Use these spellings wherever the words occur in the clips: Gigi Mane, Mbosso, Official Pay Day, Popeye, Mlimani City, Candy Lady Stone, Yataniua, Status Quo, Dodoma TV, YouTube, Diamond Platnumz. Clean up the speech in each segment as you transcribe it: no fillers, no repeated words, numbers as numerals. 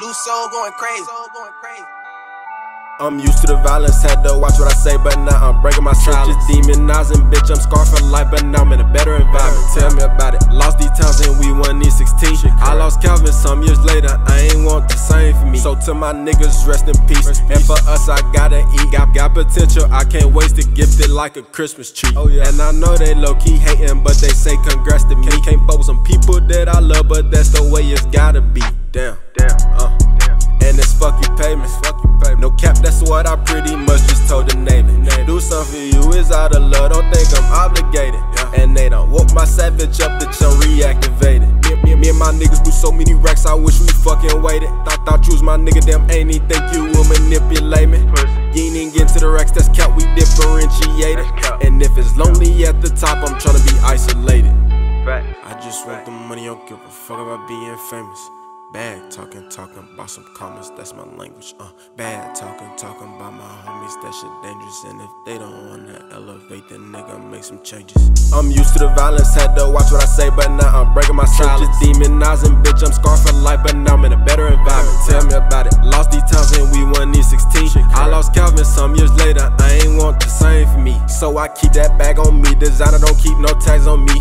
Loose soul going crazy. I'm used to the violence, had to watch what I say, but now I'm breaking my silence. Demonizing, bitch, I'm scarred for life, but now I'm in a better environment. Tell me about it. Lost these towns and we won these 16. I lost Calvin some years later, I ain't want the same for me. So to my niggas, rest in peace. And for us, I gotta eat. Got potential, I can't waste it, gifted like a Christmas tree. And I know they low-key hating, but they say congrats to me. Can't focus on people that I love, but that's the way it's gotta be. Damn. And it's fuck you payments. No cap, that's what I pretty much just told the name it. Do something for you is out of love, don't think I'm obligated. And they don't woke my savage up, bitch, I'm reactivated. Me and my niggas blew so many racks, I wish we fucking waited. Thought you was my nigga, damn ain't he think you will manipulate me. You ain't even get to the racks, that's cap, we differentiated. And if it's lonely at the top, I'm tryna be isolated. I just want the money, don't give a fuck about being famous. Bad talking about some comments, that's my language. Bad talking about my homies, that shit dangerous. And if they don't wanna elevate, then nigga make some changes. I'm used to the violence, had to watch what I say, but now I'm breaking my silence. Demonizing, bitch, I'm scarred for life, but now I'm in a better environment. Tell me about it. Lost these towns and we won these 16. I lost Calvin some years later, I ain't want the same for me. So I keep that bag on me, designer don't keep no tags on me.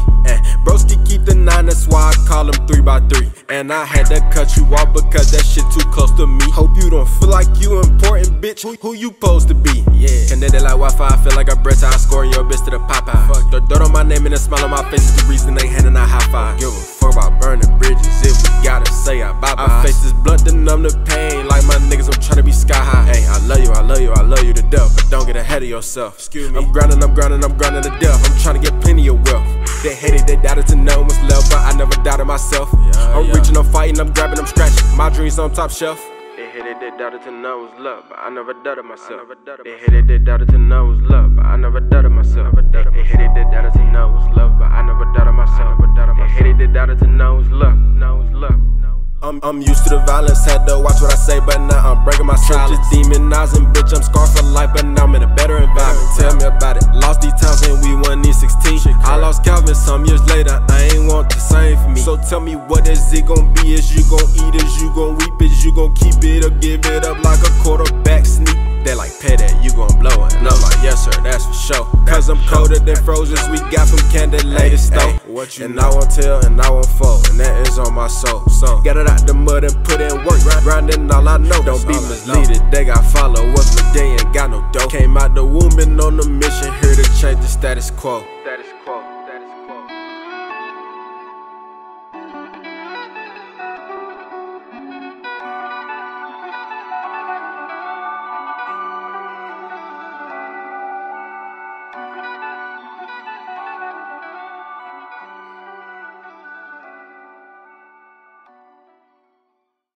Broski keep the 9, that's why I call him 3x3. And I had to cut you off because that shit too close to me. Hope you don't feel like you important, bitch. Who you supposed to be? Connected like Wi-Fi, I feel like a breath. I score your bitch to the Popeye. The dirt on my name and the smile on my face is the reason they handing out high five. Give a fuck about burning bridges if we gotta say I bye bye. I face this blunt to numb the pain. Like my niggas, I'm trying to be sky high. Hey, I love you to death, but don't get ahead of yourself. Excuse me. I'm grinding to death. I'm trying to get plenty of wealth. They hated, they doubted to know what's love, but I never doubted myself. I'm reaching, I'm fighting, I'm grabbing, I'm scratching. My dreams on top shelf. They hated, they doubted to know what's love, but I never doubted myself. They hated, they doubted to know what's love, but I never doubted myself. They hated, they doubted to know what's love, but I never doubted myself. They hated, they doubted to know what's love. I'm used to the violence, had to watch what I say, but now I'm breaking my silence. Demonizing, bitch, I'm scarred for life, but now I'm in a better environment. Tell me about it. Lost these towns and we won these 16. I lost Calvin some years later, I ain't want the same for me. So tell me what is it gon' be? Is you gon' eat? Is you gon' weep? Is you gon' keep it or give it up like a quarterback sneak? They like Pay Day, you gon' blow it. And I'm like, yes sir, that's for sure. Cause I'm colder than frozen, we got from Candy Lady Stone. And I won't tell and I won't fold, and that is on my soul. So get it out the mud and put in work, grinding all I know. Don't be misleaded, they got follow us, but they ain't got no dough. Came out the womb and on a mission, here to change the status quo.